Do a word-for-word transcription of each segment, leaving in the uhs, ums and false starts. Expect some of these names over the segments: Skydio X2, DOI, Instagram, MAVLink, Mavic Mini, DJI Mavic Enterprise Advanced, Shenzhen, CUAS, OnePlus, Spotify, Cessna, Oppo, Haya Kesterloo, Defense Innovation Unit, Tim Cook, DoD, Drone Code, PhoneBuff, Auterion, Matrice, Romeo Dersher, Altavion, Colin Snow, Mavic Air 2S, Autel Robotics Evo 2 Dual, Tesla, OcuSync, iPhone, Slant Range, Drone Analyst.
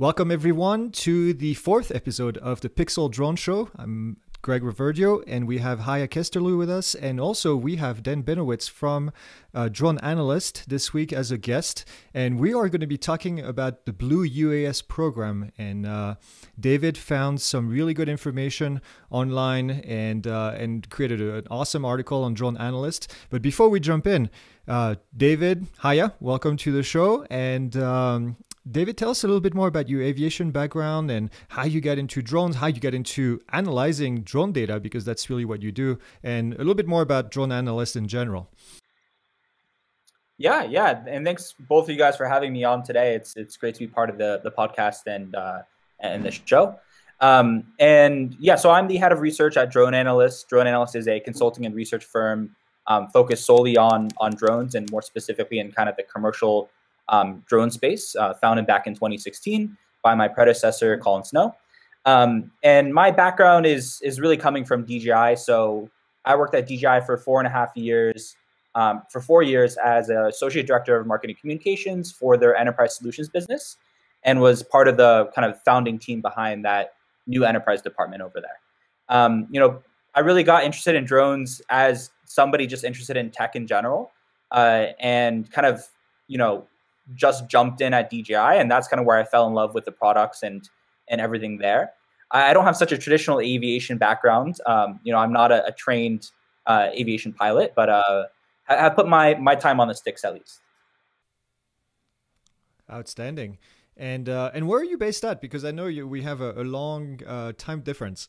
Welcome everyone to the fourth episode of the PiXL Drone Show. I'm Greg Reverdio, and we have Haya Kesterloo with us, and also we have David Benowitz from uh, Drone Analyst this week as a guest, and we are going to be talking about the Blue U A S program. And uh, David found some really good information online and uh, and created an awesome article on Drone Analyst. But before we jump in, uh, David, Haya, welcome to the show, and. Um, David, tell us a little bit more about your aviation background and how you got into drones, how you got into analyzing drone data, because that's really what you do, and a little bit more about Drone Analyst in general. Yeah, yeah, and thanks both of you guys for having me on today. It's it's great to be part of the the podcast and uh, and the show. Um, and yeah, so I'm the head of research at Drone Analyst. Drone Analyst is a consulting and research firm um, focused solely on on drones, and more specifically in kind of the commercial Um, drone space, uh, founded back in twenty sixteen by my predecessor, Colin Snow. Um, and my background is is really coming from D J I. So I worked at D J I for four and a half years, um, for four years as an associate director of marketing communications for their enterprise solutions business, and was part of the kind of founding team behind that new enterprise department over there. Um, you know, I really got interested in drones as somebody just interested in tech in general, uh, and kind of, you know, just jumped in at D J I, and that's kind of where I fell in love with the products and and everything there. I don't have such a traditional aviation background. Um, you know, I'm not a, a trained uh, aviation pilot, but uh, I, I put my my time on the sticks at least. Outstanding. And uh, and where are you based at? Because I know you we have a, a long uh, time difference.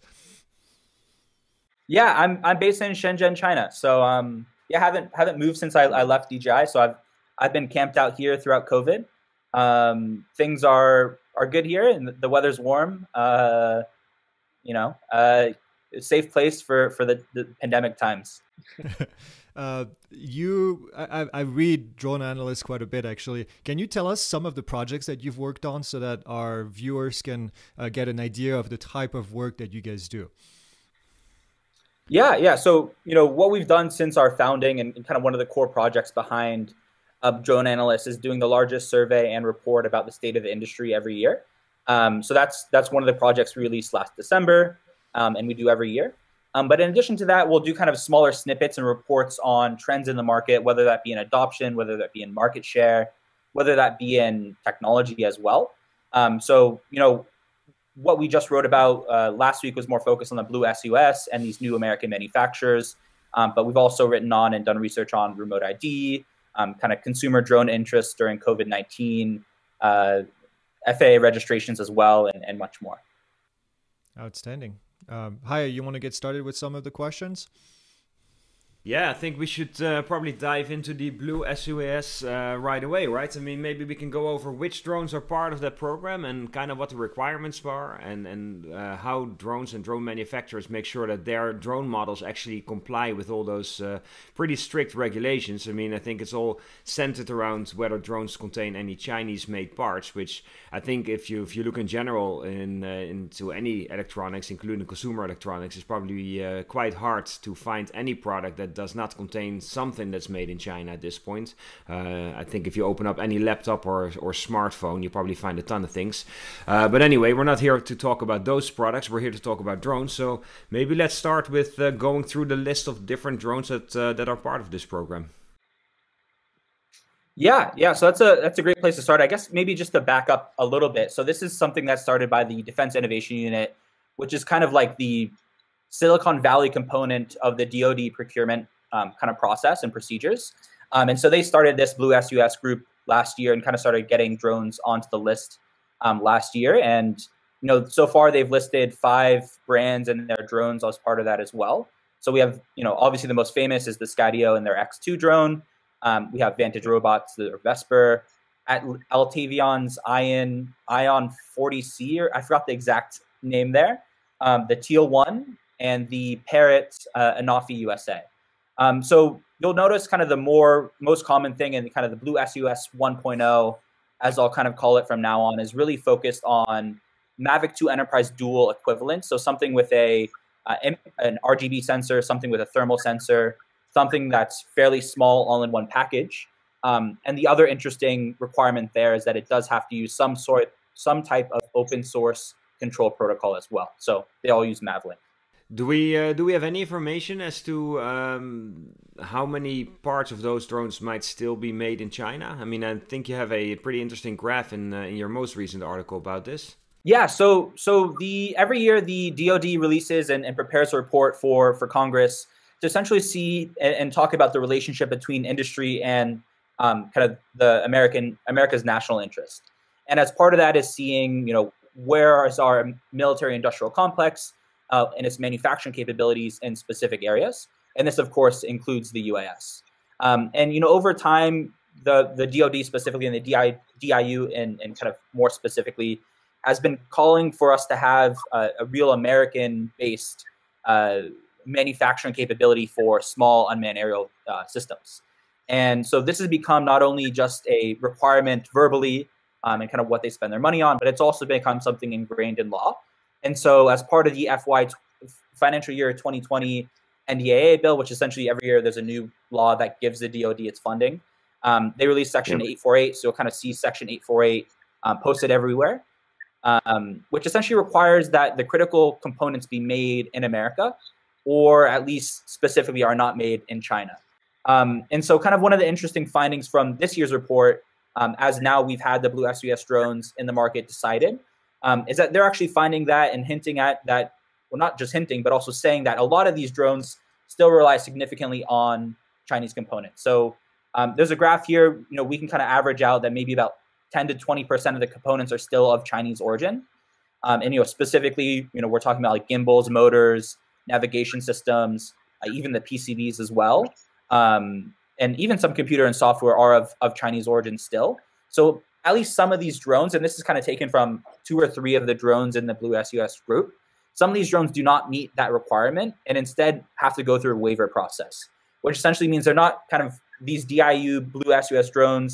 Yeah, I'm I'm based in Shenzhen, China. So um, yeah, haven't haven't moved since I, I left D J I. So I've I've been camped out here throughout COVID. Um, things are are good here, and the weather's warm. Uh, you know, uh, safe place for for the, the pandemic times. uh, you, I, I read Drone Analyst quite a bit, actually. Can you tell us some of the projects that you've worked on so that our viewers can uh, get an idea of the type of work that you guys do? Yeah, yeah. So you know what we've done since our founding, and, and kind of one of the core projects behind of Drone Analyst is doing the largest survey and report about the state of the industry every year. Um, so that's that's one of the projects we released last December, um, and we do every year. Um, but in addition to that, we'll do kind of smaller snippets and reports on trends in the market, whether that be in adoption, whether that be in market share, whether that be in technology as well. Um, so, you know, what we just wrote about uh, last week was more focused on the Blue S U S and these new American manufacturers. Um, but we've also written on and done research on Remote I D, Um, kind of consumer drone interests during COVID nineteen, uh, F A A registrations as well, and, and much more. Outstanding. Um, Haya, you want to get started with some of the questions? Yeah, I think we should uh, probably dive into the Blue S U A S uh, right away, right? I mean, maybe we can go over which drones are part of that program and kind of what the requirements are, and, and uh, how drones and drone manufacturers make sure that their drone models actually comply with all those uh, pretty strict regulations. I mean, I think it's all centered around whether drones contain any Chinese-made parts, which I think if you if you look in general in, uh, into any electronics, including consumer electronics, it's probably uh, quite hard to find any product that does not contain something that's made in China at this point. Uh, I think if you open up any laptop or, or smartphone, you probably find a ton of things. Uh, but anyway, we're not here to talk about those products. We're here to talk about drones. So maybe let's start with uh, going through the list of different drones that, uh, that are part of this program. Yeah, yeah. So that's a, that's a great place to start. I guess maybe just to back up a little bit. So this is something that's started by the Defense Innovation Unit, which is kind of like the Silicon Valley component of the D O D procurement um, kind of process and procedures. Um, and so they started this Blue S U S group last year and kind of started getting drones onto the list um, last year. And, you know, so far they've listed five brands and their drones as part of that as well. So we have, you know, obviously the most famous is the Skydio and their X two drone. Um, we have Vantage Robots, the Vesper, at Altavion's Ion, Ion forty C, or I forgot the exact name there, um, the Teal one, and the Parrot uh, Anafi U S A. Um, so you'll notice kind of the more most common thing in kind of the Blue S U S one point oh, as I'll kind of call it from now on, is really focused on Mavic two Enterprise dual equivalent. So something with a uh, an R G B sensor, something with a thermal sensor, something that's fairly small all in one package. Um, and the other interesting requirement there is that it does have to use some sort some type of open source control protocol as well. So they all use MAVLink. Do we uh, do we have any information as to um, how many parts of those drones might still be made in China? I mean, I think you have a pretty interesting graph in, uh, in your most recent article about this. Yeah, so so the every year the D O D releases and, and prepares a report for for Congress to essentially see and, and talk about the relationship between industry and um, kind of the American America's national interest. And as part of that is seeing, you know, where is our military industrial complex Uh, and its manufacturing capabilities in specific areas. And this, of course, includes the U A S. Um, and, you know, over time, the, the D O D specifically and the D I U and, and kind of more specifically has been calling for us to have uh, a real American-based uh, manufacturing capability for small unmanned aerial uh, systems. And so this has become not only just a requirement verbally um, and kind of what they spend their money on, but it's also become something ingrained in law. And so as part of the F Y financial year twenty twenty N D A A bill, which essentially every year there's a new law that gives the D O D its funding, um, they released Section yeah. eight forty-eight. So you'll kind of see Section eight forty-eight um, posted everywhere, um, which essentially requires that the critical components be made in America, or at least specifically are not made in China. Um, and so kind of one of the interesting findings from this year's report, um, as now we've had the Blue U A S drones in the market decided, Um, is that they're actually finding that and hinting at that, well, not just hinting, but also saying that a lot of these drones still rely significantly on Chinese components. So um, there's a graph here, you know, we can kind of average out that maybe about ten to twenty percent of the components are still of Chinese origin. Um, and, you know, specifically, you know, we're talking about like gimbals, motors, navigation systems, uh, even the P C Bs as well. Um, and even some computer and software are of, of Chinese origin still. So at least some of these drones, and this is kind of taken from two or three of the drones in the Blue U A S group, some of these drones do not meet that requirement and instead have to go through a waiver process, which essentially means they're not kind of, these D I U Blue U A S drones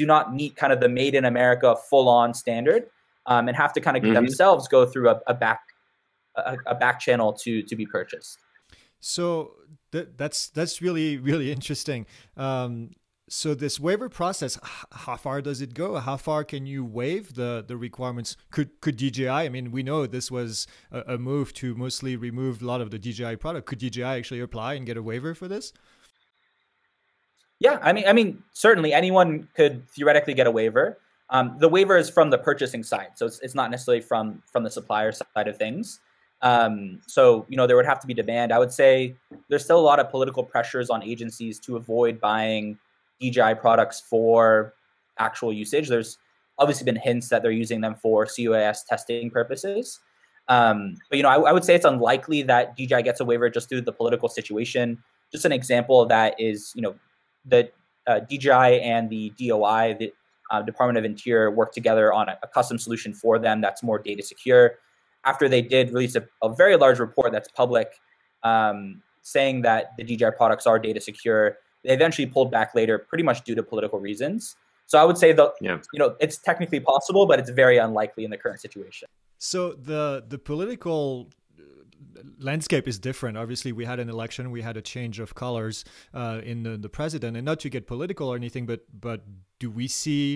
do not meet kind of the made in America full-on standard um, and have to kind of mm-hmm. themselves go through a, a back a, a back channel to to be purchased. So th that's that's really, really interesting. Um, So this waiver process, how far does it go? How far can you waive the, the requirements? Could could D J I, I mean, we know this was a, a move to mostly remove a lot of the D J I product. Could D J I actually apply and get a waiver for this? Yeah, I mean, I mean, certainly anyone could theoretically get a waiver. Um, the waiver is from the purchasing side. So it's, it's not necessarily from, from the supplier side of things. Um, so, you know, there would have to be demand. I would say there's still a lot of political pressures on agencies to avoid buying D J I products for actual usage. There's obviously been hints that they're using them for C U A S testing purposes. Um, but, you know, I, I would say it's unlikely that D J I gets a waiver just due to the political situation. Just an example of that is, you know, the uh, D J I and the D O I, the uh, Department of Interior, worked together on a, a custom solution for them that's more data secure. After they did release a, a very large report that's public um, saying that the D J I products are data secure, they eventually pulled back later, pretty much due to political reasons. So I would say that yeah. you know it's technically possible, but it's very unlikely in the current situation. So the the political landscape is different. Obviously, we had an election, we had a change of colors uh, in the, the president, and not to get political or anything, but but do we see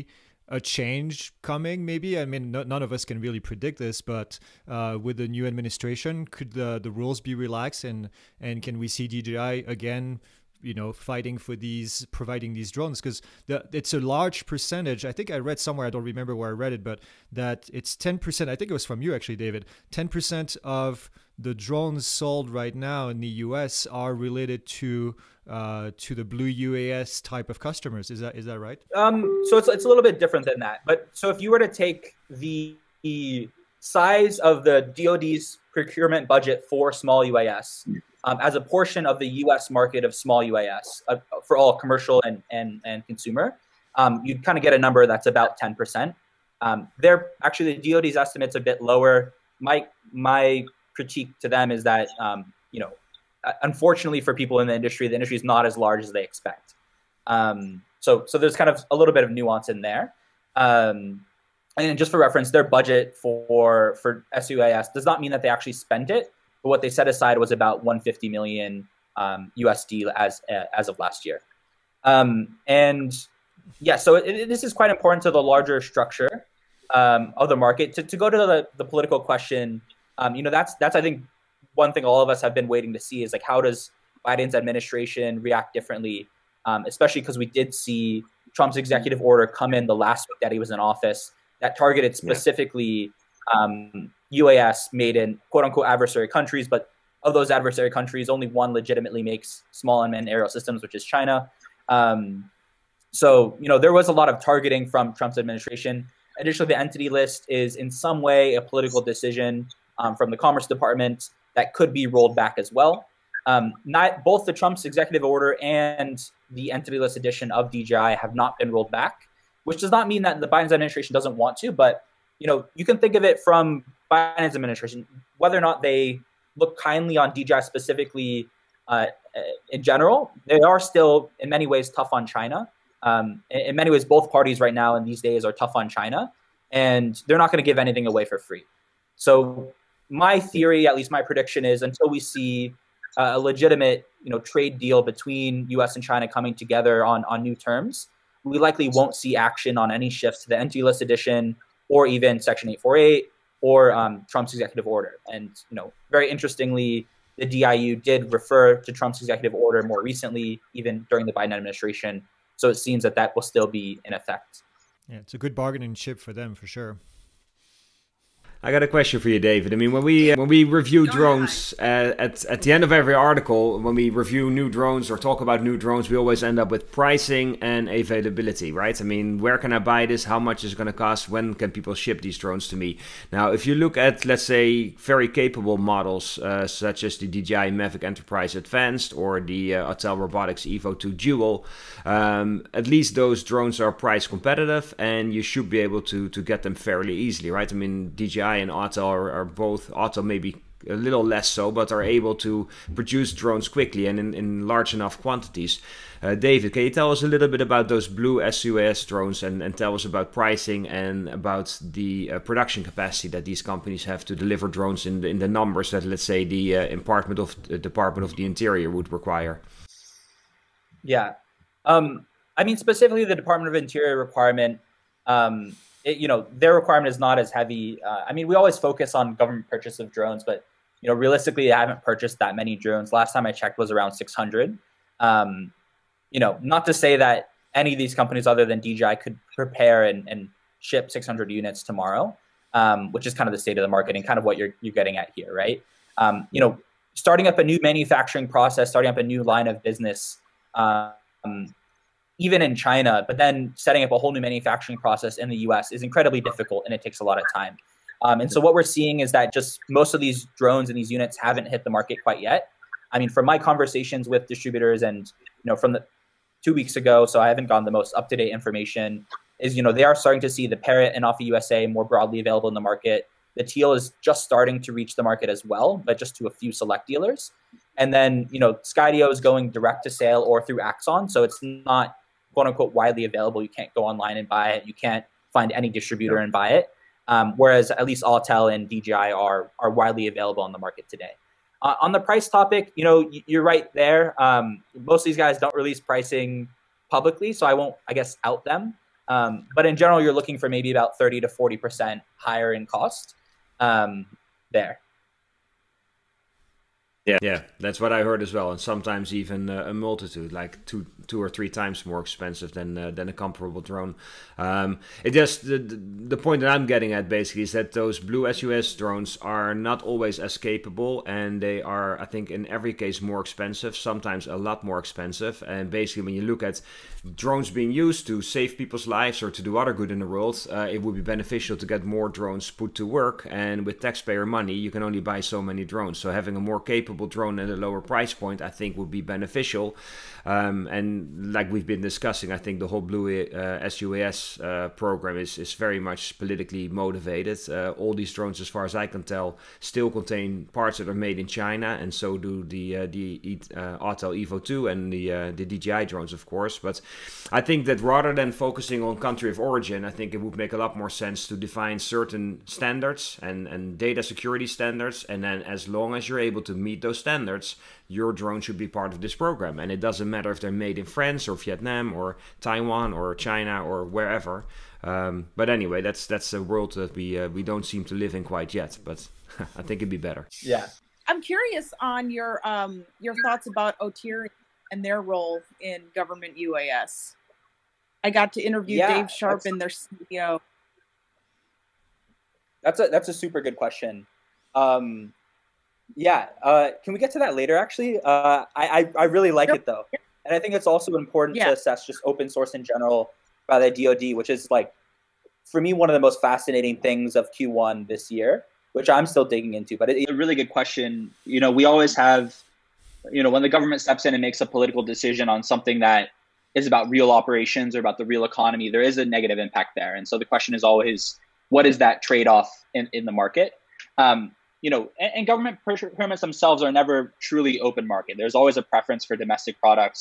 a change coming? Maybe, I mean, no, none of us can really predict this, but uh, with the new administration, could the the rules be relaxed, and and can we see D J I again, you know, fighting for these, providing these drones? Because the, it's a large percentage. I think I read somewhere, I don't remember where I read it, but that it's ten percent, I think it was from you actually, David, ten percent of the drones sold right now in the U S are related to uh, to the Blue U A S type of customers. Is that is that right? Um, so it's, it's a little bit different than that. But so if you were to take the size of the D O D's procurement budget for small U A S, mm-hmm. Um, as a portion of the U S market of small U A S uh, for all commercial and, and, and consumer, um, you'd kind of get a number that's about ten percent. Um, they're actually, the D O D's estimate's a bit lower. My, my critique to them is that, um, you know, unfortunately for people in the industry, the industry is not as large as they expect. Um, so, so there's kind of a little bit of nuance in there. Um, and just for reference, their budget for, for S U A S does not mean that they actually spent it, but what they set aside was about one hundred fifty million um, U S D as uh, as of last year, um, and yeah, so it, it, this is quite important to the larger structure. um, of the market. To, to go to the, the political question, um, you know, that's, that's, I think, one thing all of us have been waiting to see is, like, how does Biden's administration react differently, um, especially because we did see Trump's executive order come in the last week that he was in office that targeted specifically yeah. um, U A S made in quote unquote adversary countries. But of those adversary countries, only one legitimately makes small unmanned aerial systems, which is China. Um, so, you know, there was a lot of targeting from Trump's administration. Additionally, the entity list is in some way a political decision um, from the Commerce Department that could be rolled back as well. Um, not, both the Trump's executive order and the entity list edition of D J I have not been rolled back, which does not mean that the Biden administration doesn't want to, but, you know, you can think of it from Biden's administration, whether or not they look kindly on D J I specifically uh, in general, they are still in many ways tough on China. Um, in many ways, both parties right now in these days are tough on China, and they're not going to give anything away for free. So my theory, at least my prediction, is until we see a legitimate, you know, trade deal between U S and China coming together on, on new terms, we likely won't see action on any shifts to the entity list edition or even Section eight forty-eight or um, Trump's executive order. And, you know, very interestingly, the D I U did refer to Trump's executive order more recently, even during the Biden administration. So it seems that that will still be in effect. Yeah, it's a good bargaining chip for them, for sure. I got a question for you, David. I mean, when we uh, when we review drones, uh, at at the end of every article, when we review new drones or talk about new drones, we always end up with pricing and availability, right? I mean, where can I buy this? How much is it going to cost? When can people ship these drones to me? Now, if you look at, let's say, very capable models uh, such as the D J I Mavic Enterprise Advanced or the uh, Autel Robotics Evo two Dual, um, at least those drones are price competitive, and you should be able to to get them fairly easily, right? I mean, D J I and Autel are, are both, Autel maybe a little less so, but are able to produce drones quickly and in, in large enough quantities. Uh, David, can you tell us a little bit about those Blue U A S drones and, and tell us about pricing and about the uh, production capacity that these companies have to deliver drones in the, in the numbers that, let's say, the uh, Department of uh, Department of the Interior would require? Yeah, um, I mean, specifically the Department of Interior requirement, um, It, you know, their requirement is not as heavy. Uh, I mean, we always focus on government purchase of drones, but, you know, realistically, I haven't purchased that many drones. Last time I checked was around six hundred. Um, you know, not to say that any of these companies other than D J I could prepare and, and ship six hundred units tomorrow, um, which is kind of the state of the market and kind of what you're, you're getting at here, right? Um, you know, starting up a new manufacturing process, starting up a new line of business, um, even in China, but then setting up a whole new manufacturing process in the U S is incredibly difficult, and it takes a lot of time. Um, and so what we're seeing is that just most of these drones and these units haven't hit the market quite yet. I mean, from my conversations with distributors and, you know, from the two weeks ago, so I haven't gotten the most up-to-date information, is, you know, they are starting to see the Parrot and Off the U S A more broadly available in the market. The Teal is just starting to reach the market as well, but just to a few select dealers. And then, you know, Skydio is going direct to sale or through Axon, so it's not quote unquote widely available. You can't go online and buy it. You can't find any distributor and buy it. Um, whereas at least Autel and D J I are, are widely available on the market today. Uh, on the price topic, you know, you're right there. Um, most of these guys don't release pricing publicly, so I won't, I guess, out them. Um, but in general, you're looking for maybe about thirty to forty percent higher in cost um, there. Yeah, yeah, that's what I heard as well, and sometimes even uh, a multitude, like two, two or three times more expensive than uh, than a comparable drone. Um, it just the, the point that I'm getting at basically is that those Blue U A S drones are not always as capable, and they are, I think, in every case more expensive, sometimes a lot more expensive. And basically, when you look at drones being used to save people's lives or to do other good in the world, uh, it would be beneficial to get more drones put to work. And with taxpayer money, you can only buy so many drones, so having a more capable drone at a lower price point, I think, would be beneficial. Um, and like we've been discussing, I think the whole Blue uh, U A S uh, program is, is very much politically motivated. Uh, all these drones, as far as I can tell, still contain parts that are made in China, and so do the uh, the uh, Autel Evo two and the uh, the D J I drones, of course. But I think that rather than focusing on country of origin, I think it would make a lot more sense to define certain standards and, and data security standards, and then as long as you're able to meet meet those standards, your drone should be part of this program. And it doesn't matter if they're made in France or Vietnam or Taiwan or China or wherever. Um, but anyway, that's that's a world that we uh, we don't seem to live in quite yet. But I think it'd be better. Yeah, I'm curious on your um, your thoughts about Auterion and their role in government U A S. I got to interview yeah, Dave Sharpen, their C E O. That's a that's a super good question. Um, yeah, uh, can we get to that later? Actually, uh, I, I I really like it though, and I think it's also important yeah. to assess just open source in general by the D O D, which is like for me one of the most fascinating things of Q one this year, which I'm still digging into. But it's a really good question. You know, we always have, you know, when the government steps in and makes a political decision on something that is about real operations or about the real economy, there is a negative impact there. And so the question is always, what is that trade-off in, in the market? Um, you know, and, and government procurements themselves are never truly open market. There's always a preference for domestic products.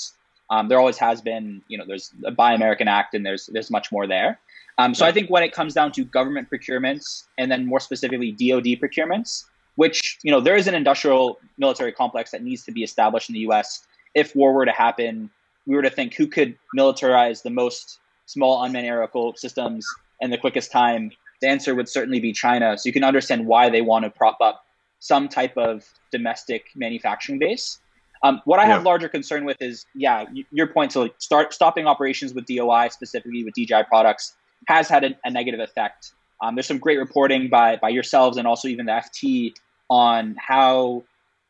Um, there always has been, you know, there's a Buy American Act and there's, there's much more there. Um, so I think when it comes down to government procurements and then more specifically D O D procurements, which, you know, there is an industrial military complex that needs to be established in the U S if war were to happen. We were to think who could militarize the most small unmanned aerial systems in the quickest time, the answer would certainly be China. So you can understand why they want to prop up some type of domestic manufacturing base. Um, what I yeah. have larger concern with is, yeah, your point to like start stopping operations with D O I, specifically with D J I products, has had a, a negative effect. Um, there's some great reporting by, by yourselves and also even the F T on how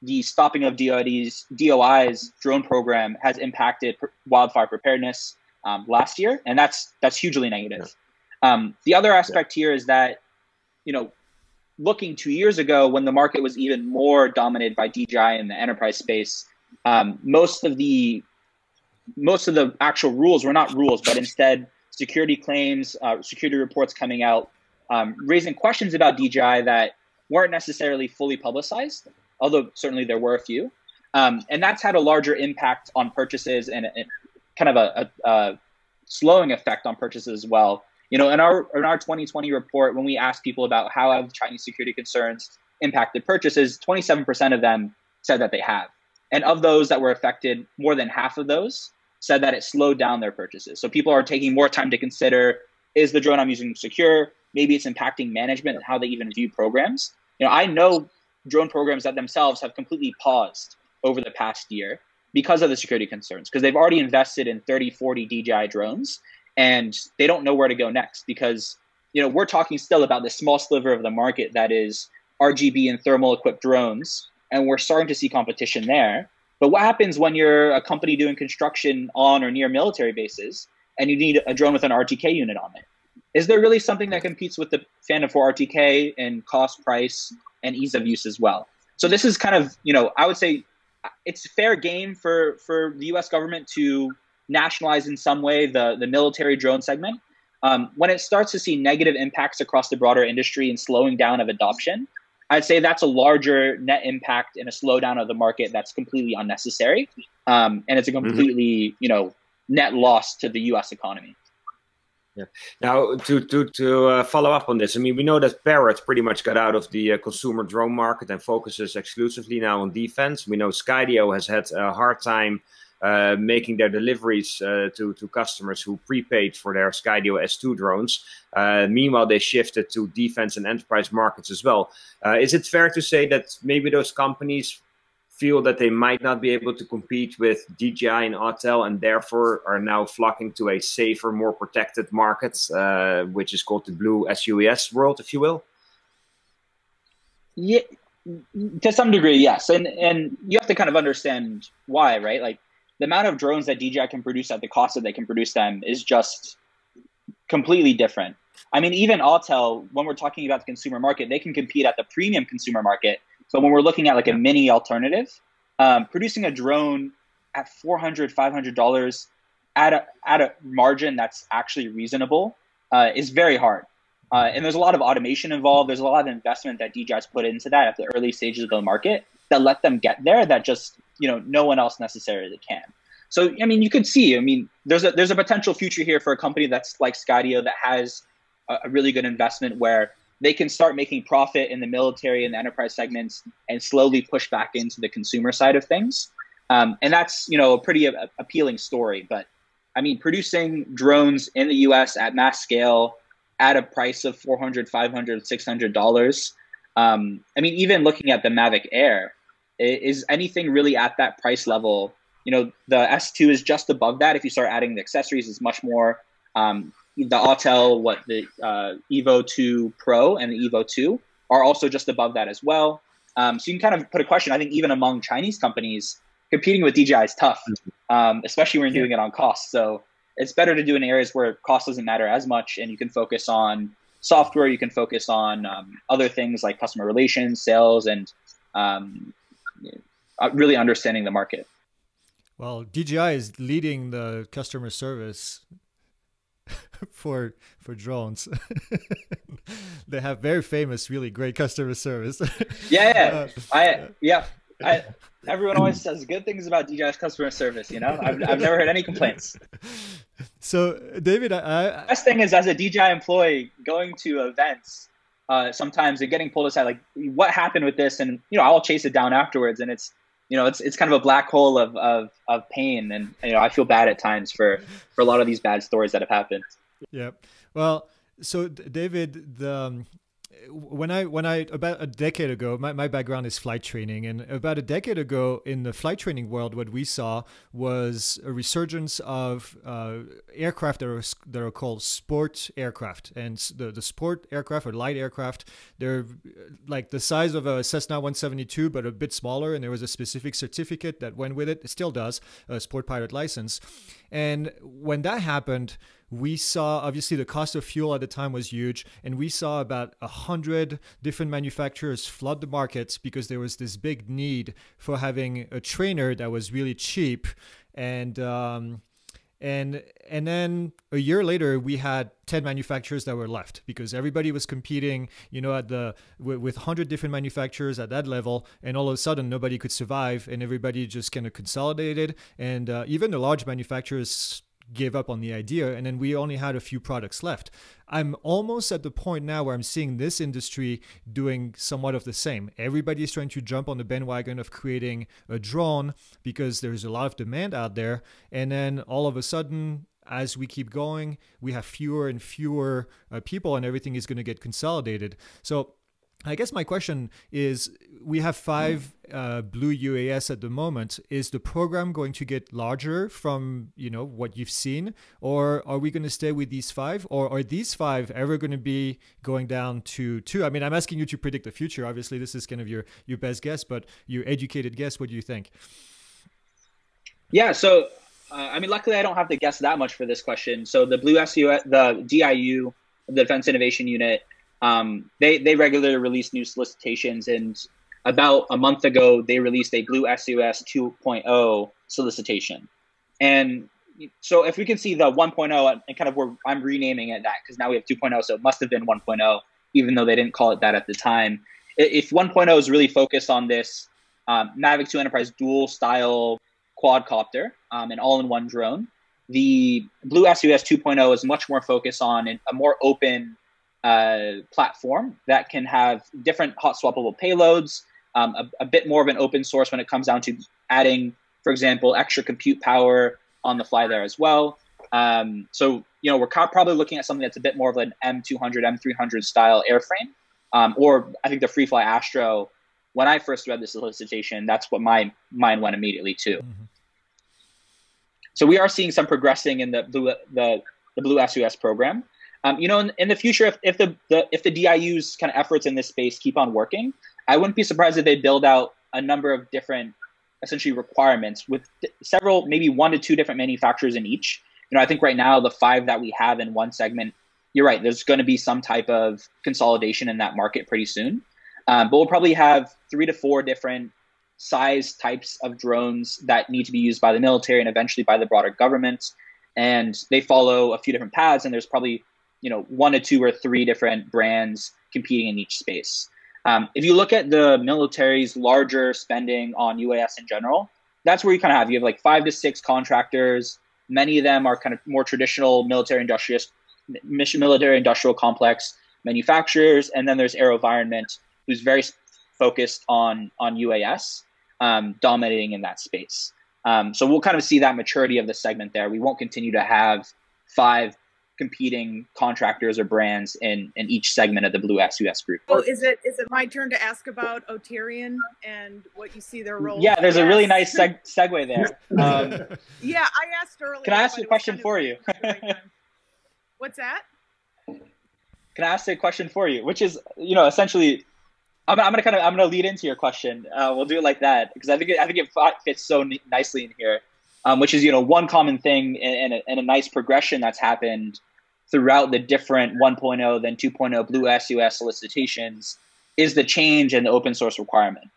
the stopping of D O D's, D O I's drone program has impacted wildfire preparedness um, last year, and that's that's hugely negative. Yeah. Um, the other aspect yeah. here is that, you know, looking two years ago when the market was even more dominated by D J I in the enterprise space, um, most of the most of the actual rules were not rules, but instead security claims, uh, security reports coming out, um, raising questions about D J I that weren't necessarily fully publicized. Although certainly there were a few, um, and that's had a larger impact on purchases and, and kind of a, a, a slowing effect on purchases as well. You know, in our in our twenty twenty report, when we asked people about how have Chinese security concerns impacted purchases, twenty-seven percent of them said that they have, and of those that were affected, more than half of those said that it slowed down their purchases. So people are taking more time to consider: is the drone I'm using secure? Maybe it's impacting management and how they even view programs. You know, I know drone programs that themselves have completely paused over the past year because of the security concerns, because they've already invested in thirty, forty D J I drones and they don't know where to go next because, you know, we're talking still about this small sliver of the market that is R G B and thermal equipped drones. And we're starting to see competition there. But what happens when you're a company doing construction on or near military bases and you need a drone with an R T K unit on it? Is there really something that competes with the Phantom four R T K in cost, price, and ease of use as well? So this is kind of, you know, I would say it's fair game for, for the U S government to nationalize in some way the, the military drone segment. Um, when it starts to see negative impacts across the broader industry and slowing down of adoption, I'd say that's a larger net impact and a slowdown of the market that's completely unnecessary. Um, and it's a completely, mm-hmm. you know, net loss to the U S economy. Yeah. Now, to to to uh, follow up on this, I mean, we know that Parrot pretty much got out of the uh, consumer drone market and focuses exclusively now on defense. We know Skydio has had a hard time uh, making their deliveries uh, to to customers who prepaid for their Skydio X two drones. Uh, meanwhile, they shifted to defense and enterprise markets as well. Uh, is it fair to say that maybe those companies feel that they might not be able to compete with D J I and Autel and therefore are now flocking to a safer, more protected market, uh, which is called the Blue U A S world, if you will? Yeah, to some degree, yes. And, and you have to kind of understand why, right? Like the amount of drones that D J I can produce at the cost that they can produce them is just completely different. I mean, even Autel, when we're talking about the consumer market, they can compete at the premium consumer market. So when we're looking at like a mini alternative, um, producing a drone at four hundred, five hundred dollars at a, at a margin that's actually reasonable uh, is very hard. Uh, and there's a lot of automation involved. There's a lot of investment that D J I's put into that at the early stages of the market that let them get there that just, you know, no one else necessarily can. So, I mean, you could see, I mean, there's a, there's a potential future here for a company that's like Skydio that has a, a really good investment where they can start making profit in the military and the enterprise segments and slowly push back into the consumer side of things. Um, and that's, you know, a pretty a- appealing story. But I mean, producing drones in the U S at mass scale at a price of four hundred, five hundred, six hundred dollars. Um, I mean, even looking at the Mavic Air, is anything really at that price level? You know, the S two is just above that. If you start adding the accessories, it's much more. Um, the Autel, what the uh, Evo two Pro and the Evo two are also just above that as well. Um, so you can kind of put a question. I think even among Chinese companies, competing with D J I is tough, um, especially when you're doing it on cost. So it's better to do in areas where cost doesn't matter as much, and you can focus on software. You can focus on um, other things like customer relations, sales, and um, really understanding the market. Well, D J I is leading the customer service for for drones. They have very famous, really great customer service. Yeah, yeah. Uh, I yeah. I, everyone always says good things about D J I's customer service. You know, I've I've never heard any complaints. So, David, I, I best thing is as a D J I employee going to events, uh, sometimes and getting pulled aside, like what happened with this, and you know, I'll chase it down afterwards, and it's you know, it's it's kind of a black hole of of of pain, and you know, I feel bad at times for for a lot of these bad stories that have happened. Yeah. Well, so David, the. Um... When I, when I, about a decade ago, my, my background is flight training. And about a decade ago in the flight training world, what we saw was a resurgence of uh, aircraft that are, that are called sport aircraft. And the, the sport aircraft or light aircraft, they're like the size of a Cessna one seventy-two, but a bit smaller. And there was a specific certificate that went with it. It still does, a sport pilot license. And when that happened, we saw, obviously, the cost of fuel at the time was huge, and we saw about a hundred different manufacturers flood the markets because there was this big need for having a trainer that was really cheap. And um, and and then a year later, we had ten manufacturers that were left because everybody was competing, you know, at the with, with a hundred different manufacturers at that level, and all of a sudden, nobody could survive, and everybody just kind of consolidated, and uh, even the large manufacturers gave up on the idea, and then we only had a few products left. I'm almost at the point now where I'm seeing this industry doing somewhat of the same. Everybody is trying to jump on the bandwagon of creating a drone because there's a lot of demand out there. And then all of a sudden, as we keep going, we have fewer and fewer uh, people, and everything is going to get consolidated. So I guess my question is, we have five uh, Blue U A S at the moment. Is the program going to get larger from, you know, what you've seen? Or are we going to stay with these five? Or are these five ever going to be going down to two? I mean, I'm asking you to predict the future. Obviously, this is kind of your, your best guess, but your educated guess. What do you think? Yeah, so, uh, I mean, luckily, I don't have to guess that much for this question. So the Blue S U S, the D I U, the Defense Innovation Unit, Um, they, they regularly release new solicitations, and about a month ago, they released a Blue S U S two point oh solicitation. And so if we can see the one point oh, and kind of where I'm renaming it that, because now we have two point oh, so it must have been one point oh, even though they didn't call it that at the time. If one point oh is really focused on this um, Mavic two Enterprise dual-style quadcopter, um, an all-in-one drone, the Blue S U S two point oh is much more focused on a more open Uh, platform that can have different hot swappable payloads, um, a, a bit more of an open source when it comes down to adding, for example, extra compute power on the fly there as well. Um, so, you know, we're probably looking at something that's a bit more of an M two hundred, M three hundred style airframe, um, or I think the Freefly Astro. When I first read the solicitation, that's what my mind went immediately to. Mm-hmm. So we are seeing some progressing in the Blue, the, the Blue S U S program. Um, you know, in, in the future, if, if the, the if the D I U's kind of efforts in this space keep on working, I wouldn't be surprised if they build out a number of different, essentially, requirements with several, maybe one to two different manufacturers in each. You know, I think right now the five that we have in one segment, you're right, there's going to be some type of consolidation in that market pretty soon. Um, but we'll probably have three to four different size types of drones that need to be used by the military and eventually by the broader government. And they follow a few different paths, and there's probably, you know, one or two or three different brands competing in each space. Um, if you look at the military's larger spending on U A S in general, that's where you kind of have, you have like five to six contractors. Many of them are kind of more traditional military industrial, military industrial complex. manufacturers, and then there's AeroVironment, who's very focused on on U A S, um, dominating in that space. Um, so we'll kind of see that maturity of the segment there. We won't continue to have five competing contractors or brands in, in each segment of the Blue S U S group. So is it is it my turn to ask about Auterion and what you see their role? Yeah, there's yes. a really nice seg segue there. Um, yeah, I asked earlier. Can I ask a question for you? What's that? Can I ask a question for you? Which is, you know, essentially, I'm, I'm gonna kind of I'm gonna lead into your question. Uh, we'll do it like that because I think it, I think it fits so nicely in here. Um, which is, you know, one common thing and a, and a nice progression that's happened throughout the different one point oh then two point oh Blue S U S solicitations is the change in the open source requirement.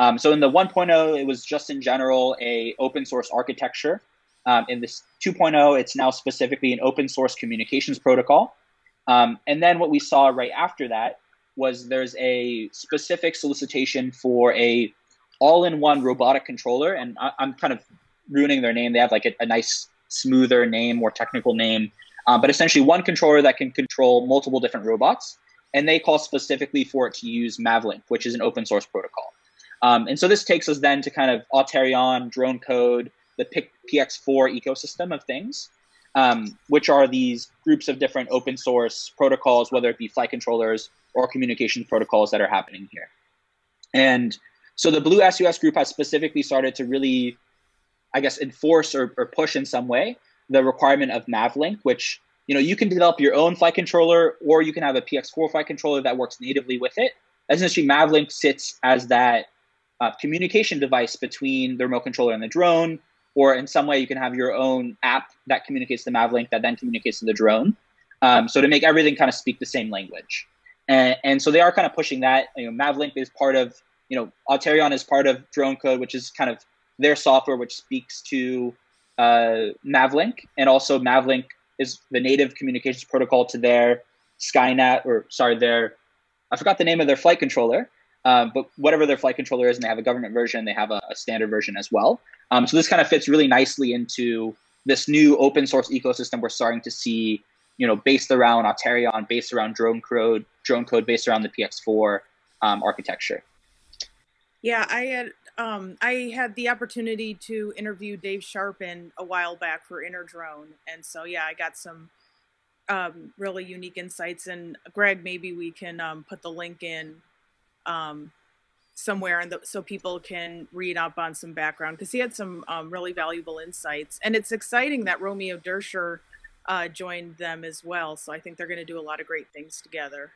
Um, so in the one point oh, it was just in general a open source architecture. Um, in this two point oh, it's now specifically an open source communications protocol. Um, and then what we saw right after that was there's a specific solicitation for a all-in-one robotic controller, and I, I'm kind of ruining their name. They have like a, a nice, smoother name, more technical name, um, but essentially one controller that can control multiple different robots. And they call specifically for it to use MAVLink, which is an open source protocol. Um, and so this takes us then to kind of Auterion, Drone Code, the P X four ecosystem of things, um, which are these groups of different open source protocols, whether it be flight controllers or communication protocols that are happening here. And so the Blue S U S group has specifically started to really, I guess, enforce or, or push in some way the requirement of MAVLink, which, you know, you can develop your own flight controller or you can have a P X four flight controller that works natively with it. Essentially, MAVLink sits as that uh, communication device between the remote controller and the drone, or in some way you can have your own app that communicates to MAVLink that then communicates to the drone. Um, so to make everything kind of speak the same language. And, and so they are kind of pushing that. You know, MAVLink is part of, you know, Auterion is part of Drone Code, which is kind of their software, which speaks to uh, MAVLink, and also MAVLink is the native communications protocol to their Skynet, or sorry, their, I forgot the name of their flight controller, uh, but whatever their flight controller is, and they have a government version, they have a, a standard version as well. Um, so this kind of fits really nicely into this new open source ecosystem we're starting to see, you know, based around Auterion, based around Drone Code, Drone Code based around the P X four um, architecture. Yeah, I had, Um, I had the opportunity to interview Dave Sharpen a while back for InterDrone. And so, yeah, I got some um, really unique insights. And Greg, maybe we can um, put the link in um, somewhere in the, so people can read up on some background, because he had some um, really valuable insights. And it's exciting that Romeo Dersher uh, joined them as well. So I think they're going to do a lot of great things together.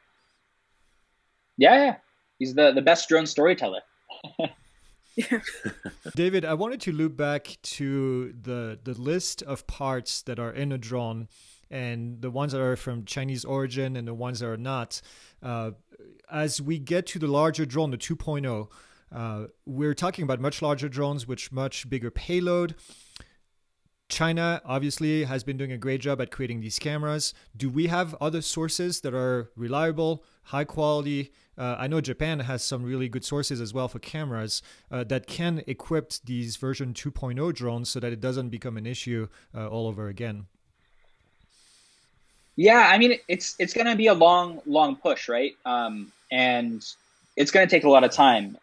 Yeah, he's the, the best drone storyteller. David, I wanted to loop back to the the list of parts that are in a drone, and the ones that are from Chinese origin and the ones that are not. Uh, as we get to the larger drone, the two point oh, uh, we're talking about much larger drones, which much bigger payload. China obviously has been doing a great job at creating these cameras. Do we have other sources that are reliable, high quality? Uh, I know Japan has some really good sources as well for cameras uh, that can equip these version two point oh drones so that it doesn't become an issue uh, all over again. Yeah, I mean, it's it's going to be a long, long push, right? Um, and it's going to take a lot of time.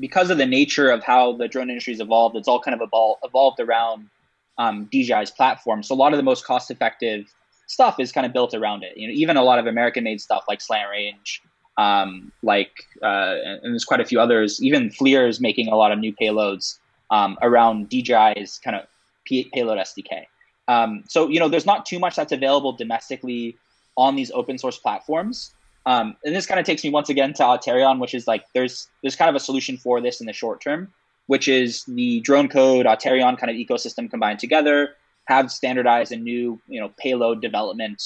Because of the nature of how the drone industry has evolved, it's all kind of evolved around um, D J I's platform. So a lot of the most cost-effective stuff is kind of built around it. You know, even a lot of American-made stuff like Slant Range, Um, like, uh, and there's quite a few others, even FLIR is making a lot of new payloads um, around D J I's kind of payload S D K. Um, so, you know, there's not too much that's available domestically on these open source platforms. Um, and this kind of takes me once again to Auterion, which is like, there's, there's kind of a solution for this in the short term, which is the Drone Code, Auterion kind of ecosystem combined together, have standardized a new, you know, payload development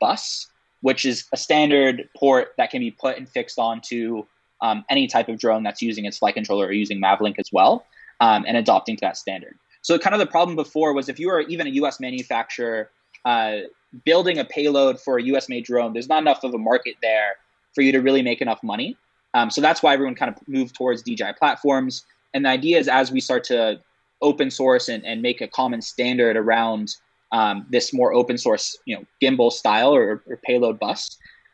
bus, which is a standard port that can be put and fixed onto um, any type of drone that's using its flight controller or using MAVLink as well, um, and adopting to that standard. So kind of the problem before was if you were even a U S manufacturer uh, building a payload for a U S-made drone, there's not enough of a market there for you to really make enough money. Um, so that's why everyone kind of moved towards D J I platforms. And the idea is as we start to open source and, and make a common standard around Um, this more open source, you know, gimbal style or, or payload bus,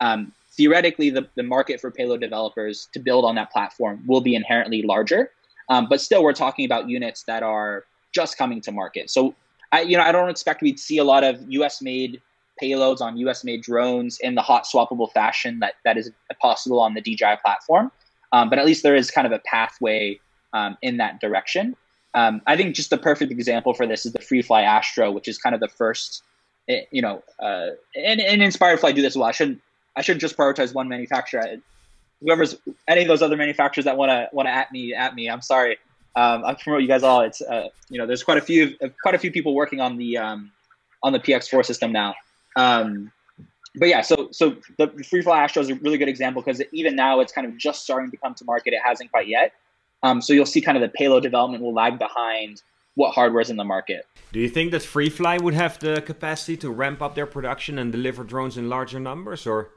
um, theoretically the, the market for payload developers to build on that platform will be inherently larger. Um, but still, we're talking about units that are just coming to market. So, I, you know, I don't expect we'd see a lot of U S made payloads on U S made drones in the hot swappable fashion that, that is possible on the D J I platform. Um, but at least there is kind of a pathway um, in that direction. Um, I think just the perfect example for this is the Freefly Astro, which is kind of the first, you know, uh, and, and Inspired Fly do this well. I shouldn't, I shouldn't just prioritize one manufacturer. I, whoever's any of those other manufacturers that want to want to at me at me, I'm sorry. Um, I promote you guys all. It's uh, you know, there's quite a few quite a few people working on the um, on the P X four system now. Um, but yeah, so so the Freefly Astro is a really good example because even now it's kind of just starting to come to market. It hasn't quite yet. Um, so you'll see kind of the payload development will lag behind what hardware is in the market. Do you think that Freefly would have the capacity to ramp up their production and deliver drones in larger numbers, or?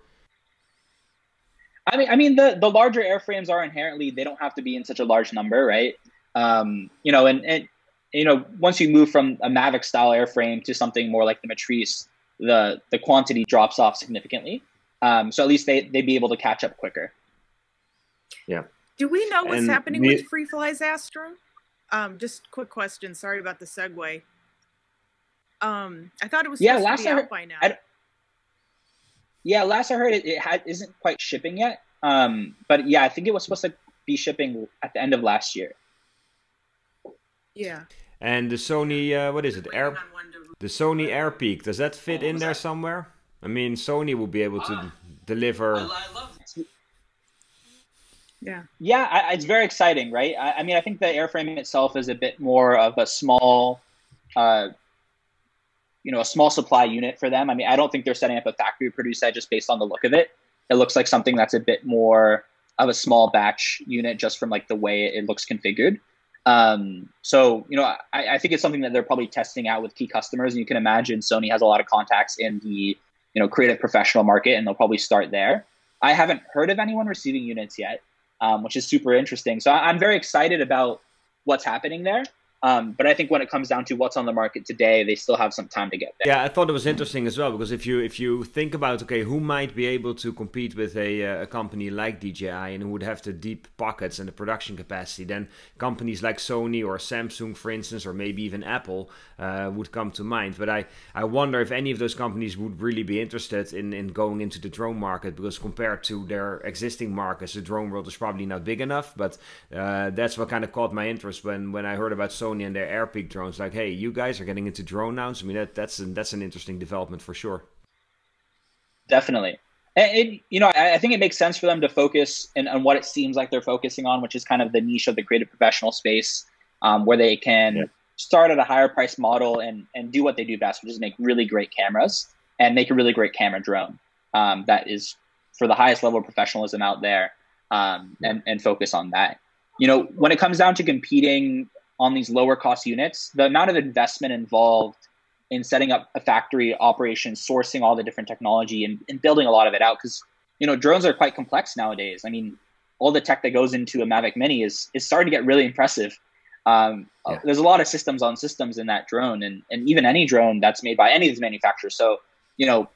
I mean, I mean, the, the larger airframes are inherently, they don't have to be in such a large number, right? Um, you know, and, and, you know, once you move from a Mavic style airframe to something more like the Matrice, the, the quantity drops off significantly. Um, so at least they, they'd be able to catch up quicker. Yeah. Do we know what's and happening we, with Freefly's Astro? Um, just quick question. Sorry about the segue. Um, I thought it was supposed yeah, last to be I heard, out by now. I, yeah, last I heard it, it had, isn't quite shipping yet. Um, but yeah, I think it was supposed to be shipping at the end of last year. Yeah. And the Sony, uh, what is it? Air, the Sony AirPeak. Does that fit oh, in there that? somewhere? I mean, Sony will be able to ah, deliver. I, I love Yeah, yeah, I, it's very exciting, right? I, I mean, I think the airframe itself is a bit more of a small, uh, you know, a small supply unit for them. I mean, I don't think they're setting up a factory produce that just based on the look of it. It looks like something that's a bit more of a small batch unit just from like the way it looks configured. Um, so, you know, I, I think it's something that they're probably testing out with key customers. And you can imagine Sony has a lot of contacts in the, you know, creative professional market, and they'll probably start there. I haven't heard of anyone receiving units yet. Um, which is super interesting. So I'm very excited about what's happening there. Um, but I think when it comes down to what's on the market today, they still have some time to get there. Yeah, I thought it was interesting as well, because if you if you think about, okay, who might be able to compete with a, uh, a company like D J I and who would have the deep pockets and the production capacity, then companies like Sony or Samsung, for instance, or maybe even Apple uh, would come to mind. But I, I wonder if any of those companies would really be interested in, in going into the drone market, because compared to their existing markets, the drone world is probably not big enough. But uh, that's what kind of caught my interest when, when I heard about Sony and their AirPeak drones. Like, hey, you guys are getting into drone now. I mean, that, that's, an, that's an interesting development for sure. Definitely. And, it, you know, I, I think it makes sense for them to focus in, on what it seems like they're focusing on, which is kind of the niche of the creative professional space, um, where they can yeah. start at a higher price model and, and do what they do best, which is make really great cameras and make a really great camera drone um, that is for the highest level of professionalism out there, um, and, and focus on that. You know, when it comes down to competing on these lower cost units, the amount of investment involved in setting up a factory operation, sourcing all the different technology, and, and building a lot of it out, because, you know, drones are quite complex nowadays. I mean, all the tech that goes into a Mavic Mini is, is starting to get really impressive. Um, yeah. There's a lot of systems on systems in that drone, and, and even any drone that's made by any of these manufacturers. So, you know,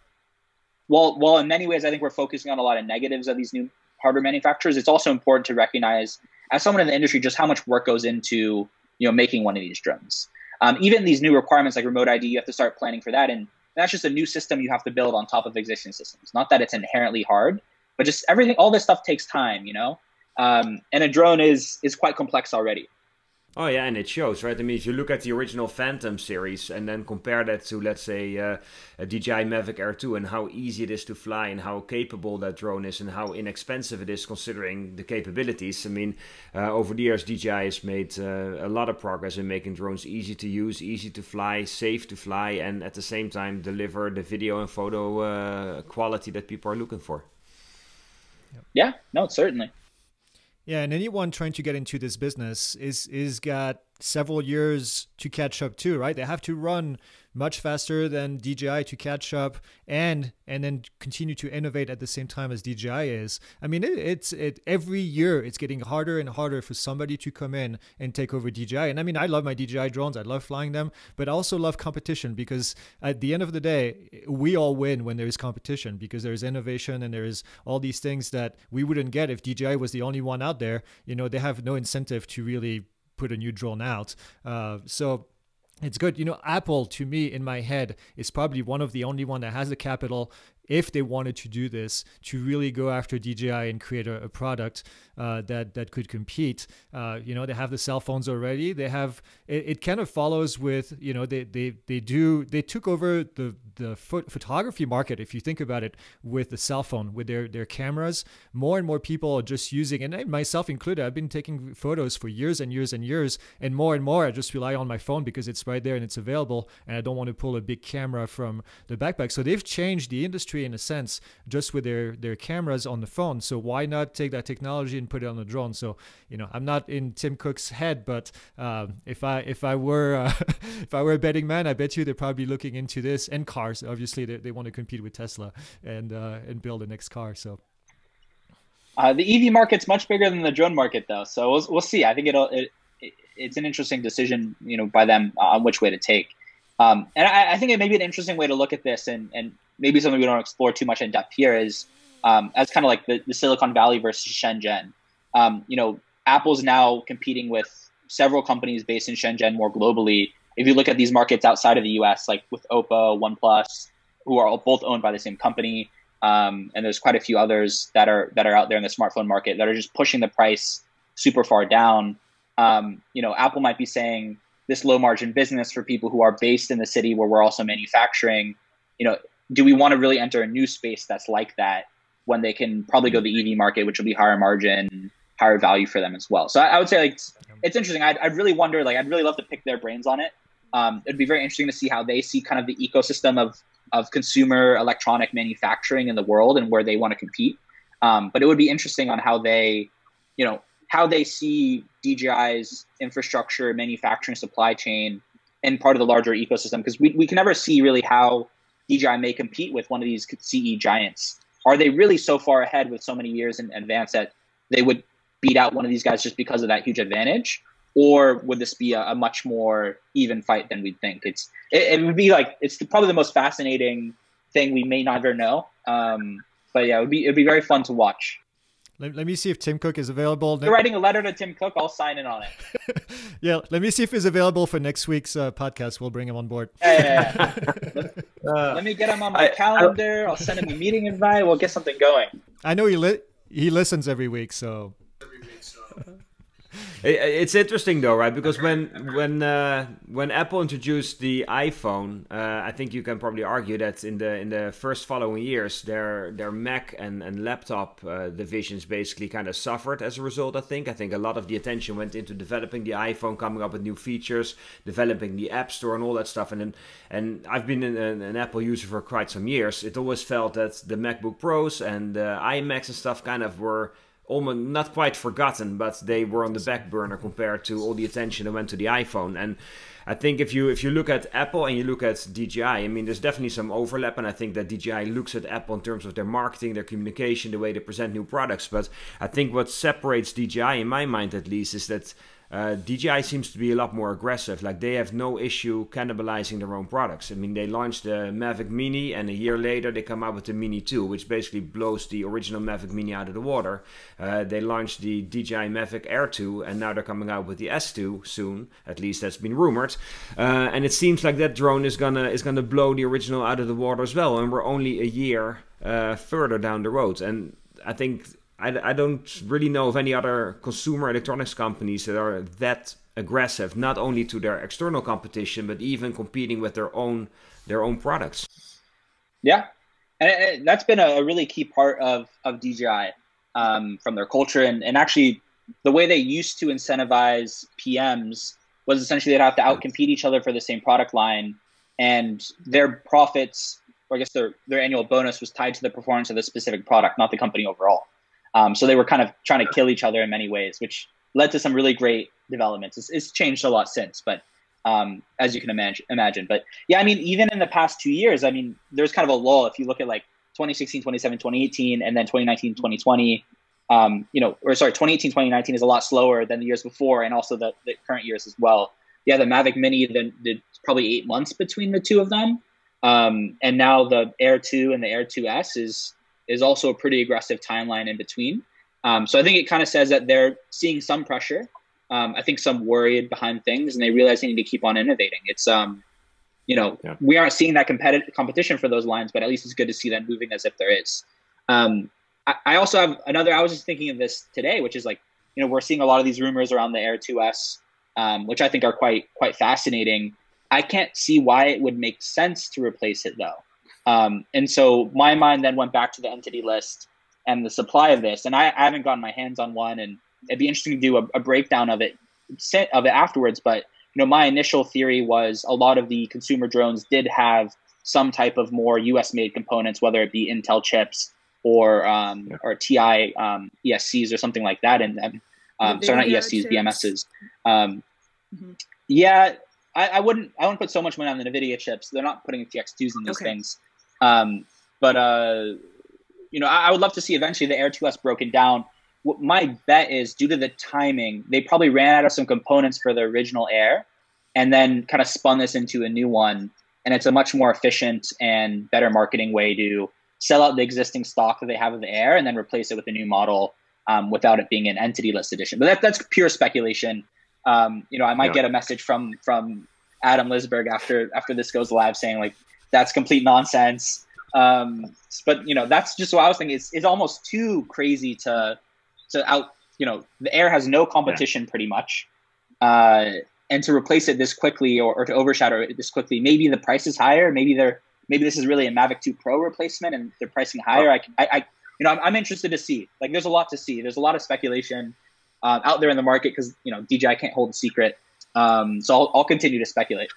while, while in many ways I think we're focusing on a lot of negatives of these new hardware manufacturers, it's also important to recognize, as someone in the industry, just how much work goes into you know, making one of these drones. Um, even these new requirements like Remote I D, you have to start planning for that. And that's just a new system you have to build on top of existing systems. Not that it's inherently hard, but just everything, all this stuff takes time, you know? Um, and a drone is is quite complex already. Oh yeah, and it shows, right? I mean, if you look at the original Phantom series and then compare that to, let's say, uh, a D J I Mavic Air two, and how easy it is to fly and how capable that drone is and how inexpensive it is considering the capabilities. I mean, uh, over the years, D J I has made uh, a lot of progress in making drones easy to use, easy to fly, safe to fly, and at the same time deliver the video and photo uh, quality that people are looking for. Yeah, no, certainly. Yeah, and anyone trying to get into this business is is got several years to catch up too, right? They have to run much faster than D J I to catch up and and then continue to innovate at the same time as D J I is. I mean, it, it's it every year it's getting harder and harder for somebody to come in and take over D J I. And I mean, I love my D J I drones. I love flying them, but I also love competition, because at the end of the day, we all win when there is competition, because there is innovation and there is all these things that we wouldn't get if D J I was the only one out there. You know, they have no incentive to really put a new drone out. Uh, so it's good. You know, Apple, to me, in my head, is probably one of the only one that has the capital, if they wanted to do this, to really go after D J I and create a, a product uh, that that could compete. Uh, you know, they have the cell phones already. They have it, it kind of follows with, you know, they they they do they took over the the phot photography market, if you think about it, with the cell phone, with their their cameras. More and more people are just using, and myself included, I've been taking photos for years and years and years, and more and more I just rely on my phone because it's right there and it's available, and I don't want to pull a big camera from the backpack. So they've changed the industry, in a sense, just with their their cameras on the phone. So why not take that technology and put it on the drone? So, you know, I'm not in Tim Cook's head, but um, if I if I were uh, if I were a betting man, I bet you they're probably looking into this. And cars, obviously, they, they want to compete with Tesla and uh, and build the next car. So uh, the E V market's much bigger than the drone market, though. So we'll we'll see. I think it'll it, it, it's an interesting decision, you know, by them on which way to take. Um, and I, I think it may be an interesting way to look at this, and and maybe something we don't explore too much in depth here is um, as kind of like the, the Silicon Valley versus Shenzhen. Um, you know, Apple's now competing with several companies based in Shenzhen more globally. If you look at these markets outside of the U S, like with Oppo, OnePlus, who are all both owned by the same company, um, and there's quite a few others that are that are out there in the smartphone market that are just pushing the price super far down. Um, you know, Apple might be saying this low margin business for people who are based in the city where we're also manufacturing, you know, do we want to really enter a new space that's like that when they can probably go to the E V market, which will be higher margin, higher value for them as well? So I, I would say, like, it's, it's interesting. I'd, I'd really wonder, like, I'd really love to pick their brains on it. Um, it'd be very interesting to see how they see kind of the ecosystem of, of consumer electronic manufacturing in the world and where they want to compete. Um, but it would be interesting on how they, you know, how they see D J I's infrastructure, manufacturing, supply chain, and part of the larger ecosystem. Because we, we can never see really how D J I may compete with one of these C E giants. Are they really so far ahead with so many years in advance that they would beat out one of these guys just because of that huge advantage? Or would this be a, a much more even fight than we'd think? It's it, it would be like, it's the, probably the most fascinating thing we may never know. Um, but yeah, it would be, it'd be very fun to watch. Let, let me see if Tim Cook is available. If you're writing a letter to Tim Cook, I'll sign in on it. Yeah, let me see if he's available for next week's uh, podcast. We'll bring him on board. Yeah, yeah, yeah. let, uh, let me get him on my I, calendar. I, I'll send him a meeting invite. We'll get something going. I know he li he listens every week, so. Every week, so. it, it's interesting though, right? Because when when uh, when Apple introduced the iPhone, uh, I think you can probably argue that in the in the first following years, their their Mac and and laptop uh, divisions basically kind of suffered as a result. I think I think a lot of the attention went into developing the iPhone, coming up with new features, developing the App Store, and all that stuff. And then, and I've been an, an Apple user for quite some years. It always felt that the MacBook Pros and the iMacs and stuff kind of were almost not quite forgotten, but they were on the back burner compared to all the attention that went to the iPhone. And I think if you if you look at Apple and you look at D J I, I mean, there's definitely some overlap, and I think that D J I looks at Apple in terms of their marketing, their communication, the way they present new products. But I think what separates D J I, in my mind at least, is that Uh, D J I seems to be a lot more aggressive. Like, they have no issue cannibalizing their own products. I mean, they launched the Mavic Mini, and a year later they come out with the Mini two, which basically blows the original Mavic Mini out of the water. Uh, they launched the D J I Mavic Air two, and now they're coming out with the S two soon. At least that's been rumored. Uh, and it seems like that drone is gonna is gonna blow the original out of the water as well. And we're only a year uh, further down the road. And I think, I don't really know of any other consumer electronics companies that are that aggressive, not only to their external competition, but even competing with their own their own products. Yeah, and that's been a really key part of, of D J I, um, from their culture. And, and actually, the way they used to incentivize P Ms was essentially they'd have to outcompete each other for the same product line, and their profits, or I guess their, their annual bonus, was tied to the performance of the specific product, not the company overall. Um, so they were kind of trying to kill each other in many ways, which led to some really great developments. It's, it's changed a lot since, but um, as you can imagine, imagine. But yeah, I mean, even in the past two years, I mean, there's kind of a lull. If you look at like twenty sixteen, twenty seventeen, twenty eighteen, and then twenty nineteen, twenty twenty, um, you know, or sorry, twenty eighteen, twenty nineteen is a lot slower than the years before, and also the, the current years as well. Yeah, the Mavic Mini, the, the probably eight months between the two of them. Um, and now the Air two and the Air two S is, is also a pretty aggressive timeline in between. Um, so I think it kind of says that they're seeing some pressure. Um, I think some worried behind things, and they realize they need to keep on innovating. It's, um, you know, yeah. we aren't seeing that competitive competition for those lines, but at least it's good to see them moving as if there is. Um, I, I also have another, I was just thinking of this today, which is like, you know, we're seeing a lot of these rumors around the Air two S, um, which I think are quite, quite fascinating. I can't see why it would make sense to replace it though. Um, and so my mind then went back to the entity list and the supply of this. And I, I haven't gotten my hands on one, and it'd be interesting to do a, a breakdown of it of it afterwards. But you know, my initial theory was a lot of the consumer drones did have some type of more U S-made components, whether it be Intel chips or um, yeah. or T I um, E S Cs or something like that in them. Um, sorry, not E S Cs, B M Ses. Um, mm-hmm. Yeah, I, I wouldn't. I wouldn't put so much money on the NVIDIA chips. They're not putting T X twos in these okay. things. Um, but uh, you know, I, I would love to see eventually the Air two S broken down. What my bet is, due to the timing, they probably ran out of some components for the original Air, and then kind of spun this into a new one. And it's a much more efficient and better marketing way to sell out the existing stock that they have of the Air, and then replace it with a new model um, without it being an entity list edition. But that, that's pure speculation. Um, you know, I might yeah. get a message from from Adam Lisberg after after this goes live saying like that's complete nonsense. Um, but you know, that's just what I was thinking. It's it's almost too crazy to. So out, you know, the Air has no competition yeah. pretty much, uh, and to replace it this quickly or, or to overshadow it this quickly, maybe the price is higher. Maybe they're maybe this is really a Mavic two Pro replacement, and they're pricing higher. Oh. I, I, I, you know, I'm, I'm interested to see. Like, there's a lot to see. There's a lot of speculation uh, out there in the market because you know D J I can't hold a secret. Um, so I'll, I'll continue to speculate.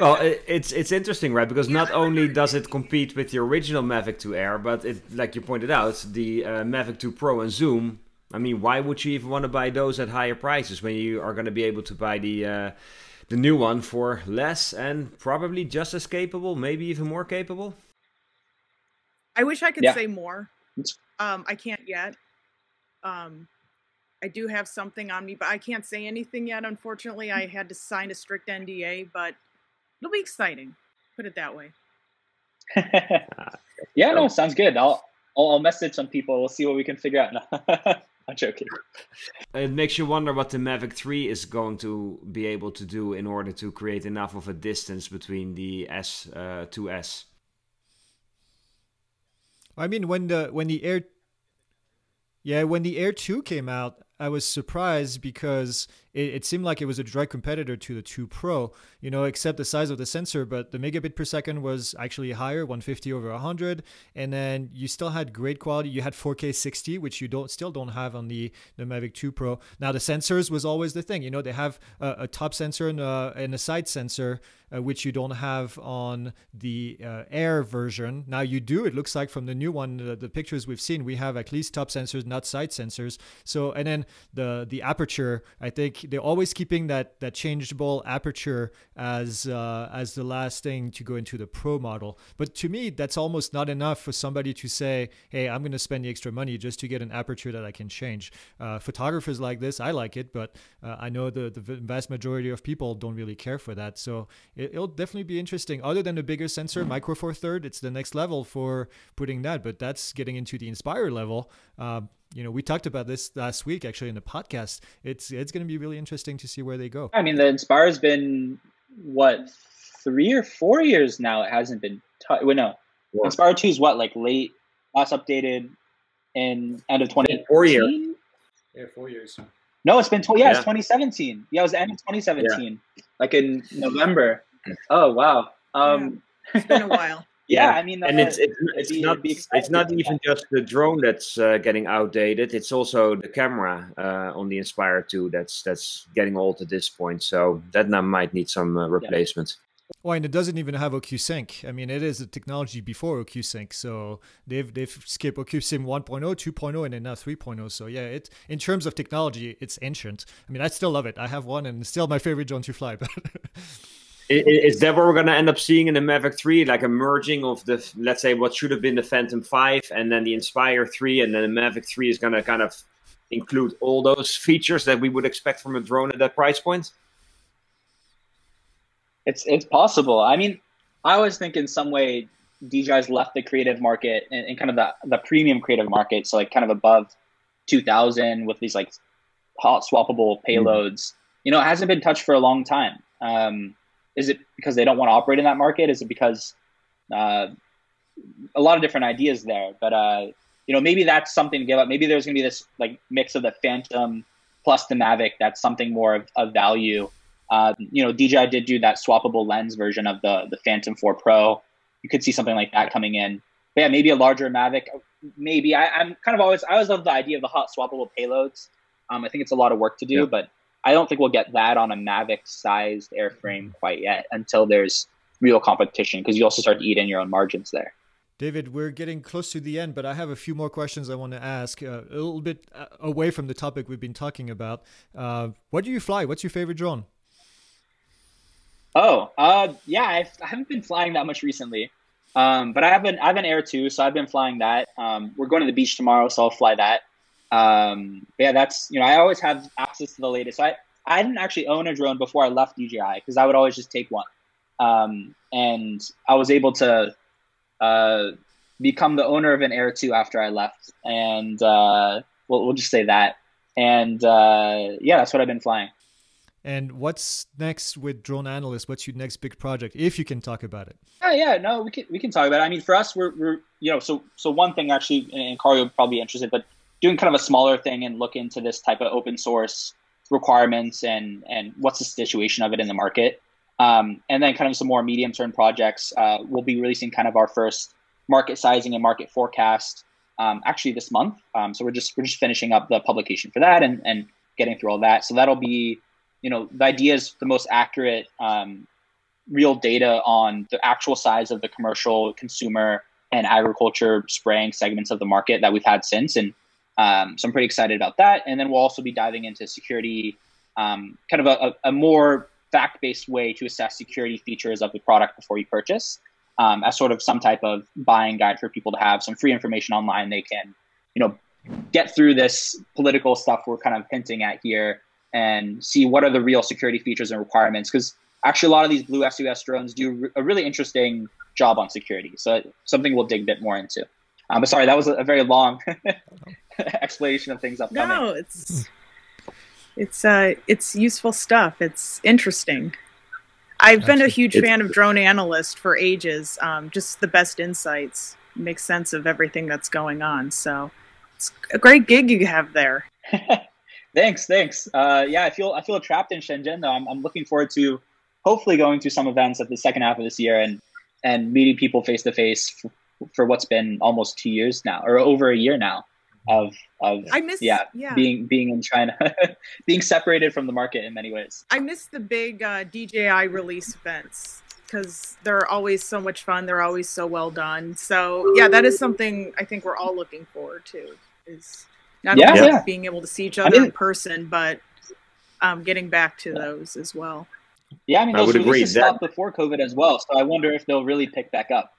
Well, it's it's interesting, right? Because not only does it compete with the original Mavic two Air, but it, like you pointed out, the uh, Mavic two Pro and Zoom. I mean, why would you even want to buy those at higher prices when you are going to be able to buy the uh, the new one for less and probably just as capable, maybe even more capable? I wish I could yeah. say more. Um, I can't yet. Um, I do have something on me, but I can't say anything yet. Unfortunately, I had to sign a strict N D A, but. It'll be exciting. Put it that way. yeah, no, sounds good. I'll, I'll message some people. We'll see what we can figure out. No. I'm joking. It makes you wonder what the Mavic three is going to be able to do in order to create enough of a distance between the S uh, to S. I mean, when the when the Air, yeah, when the Air two came out. I was surprised because it, it seemed like it was a direct competitor to the two Pro, you know, except the size of the sensor, but the megabit per second was actually higher, one fifty over one hundred. And then you still had great quality. You had four K sixty, which you don't still don't have on the, the Mavic two Pro. Now, the sensors was always the thing. You know, they have a, a top sensor and a, and a side sensor, uh, which you don't have on the uh, Air version. Now you do. It looks like from the new one, the, the pictures we've seen, we have at least top sensors, not side sensors. So, and then the the aperture, I think they're always keeping that that changeable aperture as uh, as the last thing to go into the Pro model. But to me, that's almost not enough for somebody to say, hey, I'm going to spend the extra money just to get an aperture that I can change. Uh, photographers like this, I like it, but uh, I know the, the vast majority of people don't really care for that. So it, it'll definitely be interesting. Other than the bigger sensor, Micro Four Third, it's the next level for putting that, but that's getting into the Inspire level. Uh, You know, we talked about this last week, actually, in the podcast. It's it's going to be really interesting to see where they go. I mean, the Inspire has been, what, three or four years now? It hasn't been touched. Well, no. Yeah. Inspire two is what, like late, last updated in end of twenty eighteen? Four years. Yeah, four years. No, it's been, tw yeah, yeah. It's twenty seventeen. Yeah, it was the end of twenty seventeen, yeah. Like in November. Oh, wow. Um, yeah. It's been a while. Yeah, yeah, I mean, and it's it's, it's be, not it's not even yeah. just the drone that's uh, getting outdated. It's also the camera uh, on the Inspire two that's that's getting old at this point. So that now might need some uh, replacement. Oh, and it doesn't even have O Q Sync. I mean, it is a technology before O Q Sync, so they've they've skipped O Q Sync one point oh, two point oh, and then now three point oh. So yeah, it in terms of technology, it's ancient. I mean, I still love it. I have one, and it's still my favorite drone to fly. But is that what we're going to end up seeing in the Mavic three, like a merging of the, let's say, what should have been the Phantom five, and then the Inspire three, and then the Mavic three is going to kind of include all those features that we would expect from a drone at that price point? It's it's possible. I mean, I always think in some way D J I's left the creative market and, and kind of the, the premium creative market, so like kind of above two thousand with these like hot swappable payloads. Mm. You know, it hasn't been touched for a long time. Um, is it because they don't want to operate in that market? Is it because uh, a lot of different ideas there? But uh, you know, maybe that's something to give up. Maybe there's going to be this like mix of the Phantom plus the Mavic. That's something more of, of value. Uh, you know, D J I did do that swappable lens version of the the Phantom four Pro. You could see something like that coming in. But yeah, maybe a larger Mavic. Maybe I, I'm kind of always I always love the idea of the hot swappable payloads. Um, I think it's a lot of work to do, yeah. But I don't think we'll get that on a Mavic-sized airframe quite yet until there's real competition, because you also start to eat in your own margins there. David, we're getting close to the end, but I have a few more questions I want to ask uh, a little bit away from the topic we've been talking about. Uh, what do you fly? What's your favorite drone? Oh, uh, yeah, I've, I haven't been flying that much recently, um, but I have, an, I have an Air two, so I've been flying that. Um, we're going to the beach tomorrow, so I'll fly that. Um, but yeah, that's, you know, I always have access to the latest. So I, I didn't actually own a drone before I left D J I, because I would always just take one. Um, and I was able to uh, become the owner of an Air two after I left. And uh, we'll, we'll just say that. And uh, yeah, that's what I've been flying. And what's next with Drone Analyst? What's your next big project, if you can talk about it? Yeah, yeah, no, we can we can talk about it. I mean, for us, we're we're you know, so so one thing actually, and Carl will probably be interested, but doing kind of a smaller thing and look into this type of open source requirements and and what's the situation of it in the market, um, and then kind of some more medium term projects. Uh, we'll be releasing kind of our first market sizing and market forecast um, actually this month. Um, so we're just we're just finishing up the publication for that and and getting through all that. So that'll be, you know, the idea is the most accurate um, real data on the actual size of the commercial, consumer, and agriculture spraying segments of the market that we've had since. And um, so I'm pretty excited about that. And then we'll also be diving into security, um, kind of a, a more fact-based way to assess security features of the product before you purchase, um, as sort of some type of buying guide for people to have some free information online. They can, you know, get through this political stuff we're kind of hinting at here, and see what are the real security features and requirements. Because actually a lot of these Blue S U S drones do a really interesting job on security. So something we'll dig a bit more into. Um, but sorry, that was a very long explanation of things upcoming. No, it's, it's, uh, it's useful stuff. It's interesting. I've been a huge fan of Drone Analyst for ages. Um, just the best insights, make sense of everything that's going on. So it's a great gig you have there. Thanks, thanks. Uh, yeah, I feel I feel trapped in Shenzhen though. I'm I'm looking forward to hopefully going to some events at the second half of this year and and meeting people face to face for what's been almost two years now, or over a year now, of of I miss, yeah, yeah being being in China, being separated from the market in many ways. I miss the big uh, D J I release events, because they're always so much fun. They're always so well done. So yeah, that is something I think we're all looking forward to. Is Not yeah, only yeah. being able to see each other I mean, in person, but um, getting back to those as well. Yeah, I mean, those releases stopped before COVID as well, so I wonder if they'll really pick back up.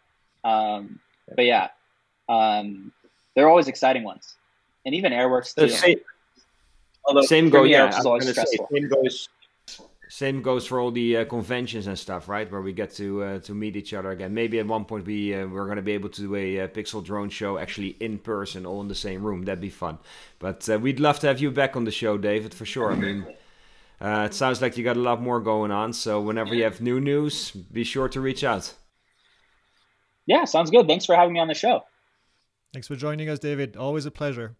Um, but yeah, um, they're always exciting ones, and even AirWorks too. Same, same goes. Yeah, is always stressful. Say, same goes. Same goes for all the uh, conventions and stuff, right? Where we get to uh, to meet each other again. Maybe at one point we uh, we're going to be able to do a uh, PiXL Drone Show actually in person, all in the same room. That'd be fun. But uh, we'd love to have you back on the show, David, for sure. I mean, uh, it sounds like you got a lot more going on. So whenever you have new news, be sure to reach out. Yeah, sounds good. Thanks for having me on the show. Thanks for joining us, David. Always a pleasure.